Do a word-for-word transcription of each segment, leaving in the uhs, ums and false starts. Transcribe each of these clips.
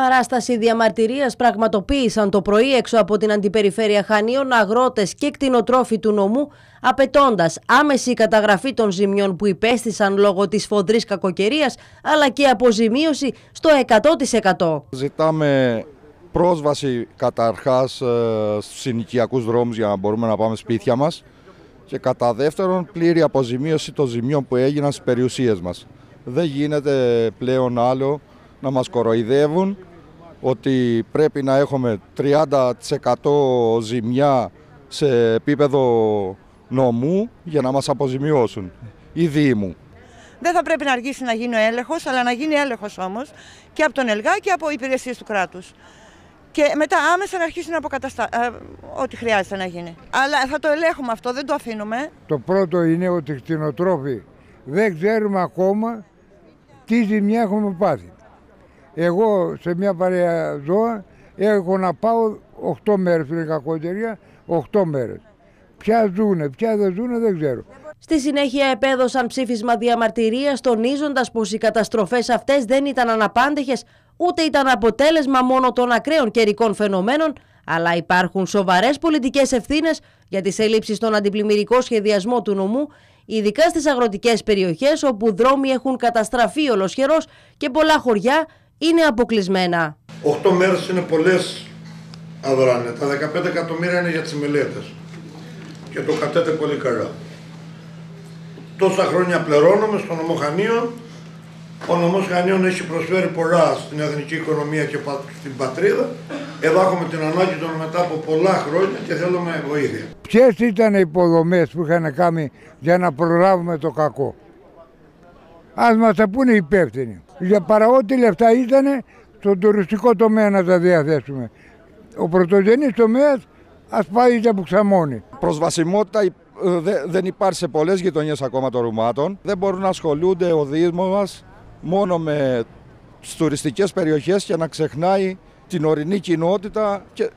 Παράσταση διαμαρτυρίας πραγματοποίησαν το πρωί έξω από την Αντιπεριφέρεια Χανίων αγρότες και κτηνοτρόφοι του νομού, απαιτώντας άμεση καταγραφή των ζημιών που υπέστησαν λόγω της φοδρής κακοκαιρίας, αλλά και αποζημίωση στο εκατό τοις εκατό. Ζητάμε πρόσβαση καταρχάς στους συνοικιακούς δρόμους για να μπορούμε να πάμε σπίτια μας και κατά δεύτερον πλήρη αποζημίωση των ζημιών που έγιναν στις περιουσίες μας. Δεν γίνεται πλέον άλλο να μας κοροϊδεύουν ότι πρέπει να έχουμε τριάντα τοις εκατό ζημιά σε επίπεδο νομού για να μας αποζημιώσουν ή Δήμου. Δεν θα πρέπει να αργήσει να γίνει ο έλεγχος, αλλά να γίνει έλεγχος όμως και από τον ΕΛΓΑ και από υπηρεσίες του κράτους. Και μετά άμεσα να αρχίσει να αποκαταστά ό,τι χρειάζεται να γίνει. Αλλά θα το ελέγχουμε αυτό, δεν το αφήνουμε. Το πρώτο είναι ότι οι κτηνοτρόφοι δεν ξέρουμε ακόμα τι ζημιά έχουμε πάθει. Εγώ σε μια παρέα ζώα έχω να πάω οκτώ μέρες στην κακοκαιρία, οκτώ μέρες. Ποια ζούνε, ποια δεν ζούνε δεν ξέρω. Στη συνέχεια επέδωσαν ψήφισμα διαμαρτυρίας τονίζοντας πως οι καταστροφές αυτές δεν ήταν αναπάντεχες ούτε ήταν αποτέλεσμα μόνο των ακραίων καιρικών φαινομένων, αλλά υπάρχουν σοβαρές πολιτικές ευθύνες για τις ελλείψεις στον αντιπλημμυρικό σχεδιασμό του νομού, ειδικά στις αγροτικές περιοχές όπου δρόμοι έχουν καταστραφεί ολοσχερώς και πολλά χωριά είναι αποκλεισμένα. Οχτώ μέρες είναι πολλές αδράνες. Τα δεκαπέντε εκατομμύρια είναι για τις μελέτες. Και το κατέτε πολύ καλά. Τόσα χρόνια πληρώνουμε στο νομό Χανίων. Ο νομός Χανίων έχει προσφέρει πολλά στην εθνική οικονομία και στην πατρίδα. Εδώ έχουμε την ανάγκη των μετά από πολλά χρόνια και θέλουμε βοήθεια. Ποιες ήταν οι υποδομές που είχαν κάνει για να προλάβουμε το κακό? Ας μας τα πούνε υπεύθυνοι. Για παρά ό,τι λεφτά ήτανε, στον τουριστικό τομέα να τα διαθέσουμε. Ο πρωτογενής τομέας ας πάει για μπουξαμόνι. Προσβασιμότητα δεν υπάρχει σε πολλές γειτονιές ακόμα των Ρουμάτων. Δεν μπορούν να ασχολούνται ο Δήμος μας μόνο με τις τουριστικές περιοχές και να ξεχνάει την ορεινή κοινότητα και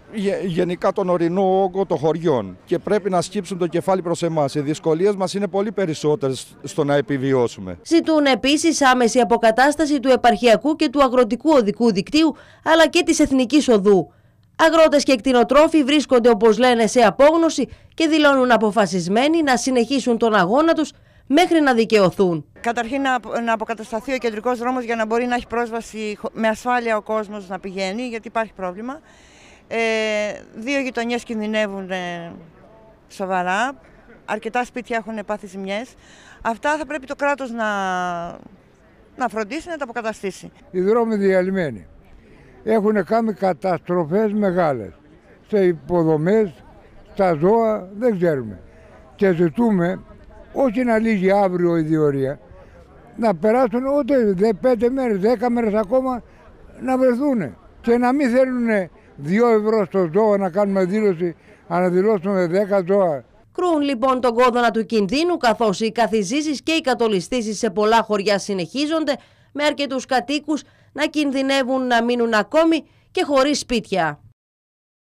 γενικά τον ορεινό όγκο των χωριών. Και πρέπει να σκύψουν το κεφάλι προς εμάς. Οι δυσκολίες μας είναι πολύ περισσότερες στο να επιβιώσουμε. Ζητούν επίσης άμεση αποκατάσταση του επαρχιακού και του αγροτικού οδικού δικτύου, αλλά και της εθνικής οδού. Αγρότες και κτηνοτρόφοι βρίσκονται, όπως λένε, σε απόγνωση και δηλώνουν αποφασισμένοι να συνεχίσουν τον αγώνα τους μέχρι να δικαιωθούν. Καταρχήν να αποκατασταθεί ο κεντρικός δρόμος για να μπορεί να έχει πρόσβαση με ασφάλεια ο κόσμος να πηγαίνει, γιατί υπάρχει πρόβλημα. Ε, δύο γειτονιές κινδυνεύουν ε, σοβαρά, αρκετά σπίτια έχουν πάθει ζημιές. Αυτά θα πρέπει το κράτος να, να φροντίσει, να τα αποκαταστήσει. Οι δρόμοι διαλυμένοι έχουν κάνει καταστροφές μεγάλες σε υποδομές, στα ζώα, δεν ξέρουμε. Και ζητούμε όχι να λύγει αύριο η διορία, να περάσουν ούτε πέντε μέρες, δέκα μέρες ακόμα να βρεθούν. Και να μην θέλουν δύο ευρώ στο ζώο να κάνουμε δήλωση, να δηλώσουμε δέκα ζώα. Κρούν λοιπόν τον κόδωνα του κινδύνου, καθώς οι καθιζήσεις και οι κατολιστήσεις σε πολλά χωριά συνεχίζονται, με αρκετούς κατοίκους να κινδυνεύουν να μείνουν ακόμη και χωρίς σπίτια.